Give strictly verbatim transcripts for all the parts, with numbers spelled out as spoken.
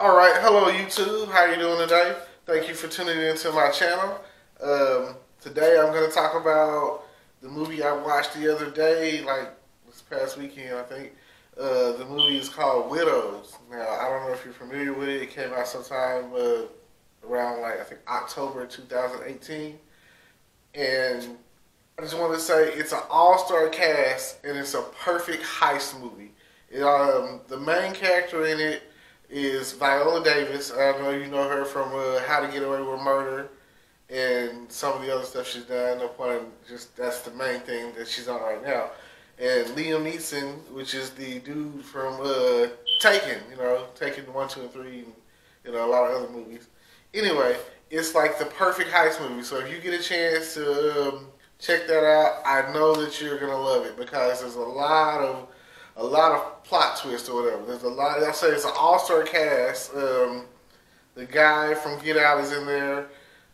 All right, hello YouTube, how you doing today? Thank you for tuning into my channel. Um, today I'm going to talk about the movie I watched the other day, like this past weekend I think. Uh, the movie is called Widows. Now, I don't know if you're familiar with it. It came out sometime uh, around, like, I think October two thousand eighteen. And I just want to say it's an all-star cast, and it's a perfect heist movie. It, um, the main character in it is Viola Davis. I know you know her from uh, How to Get Away with Murder and some of the other stuff she's done. No point in just that's the main thing that she's on right now. And Liam Neeson, which is the dude from uh, Taken, you know, Taken one, two, and three, and you know a lot of other movies. Anyway, it's like the perfect heist movie. So if you get a chance to um, check that out, I know that you're gonna love it because there's a lot of a lot of plot twists or whatever. There's a lot. I say it's an all-star cast. Um, the guy from Get Out is in there.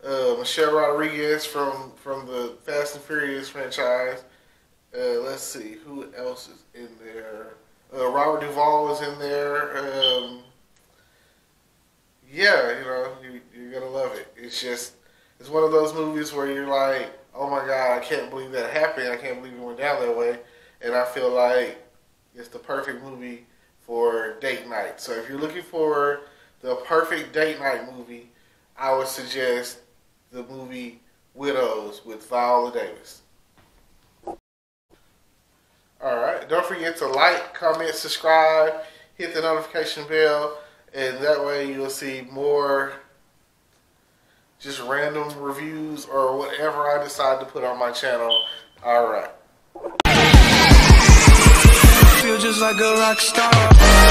Uh, Michelle Rodriguez from from the Fast and Furious franchise. Uh, let's see, who else is in there? Uh, Robert Duvall is in there. Um, yeah, you know, you, you're going to love it. It's just, it's one of those movies where you're like, oh my God, I can't believe that happened. I can't believe it went down that way. And I feel like it's the perfect movie for date night. So if you're looking for the perfect date night movie, I would suggest the movie Widows with Viola Davis. Alright, don't forget to like, comment, subscribe, hit the notification bell, and that way you'll see more just random reviews or whatever I decide to put on my channel. Alright. Feel just like a rock star.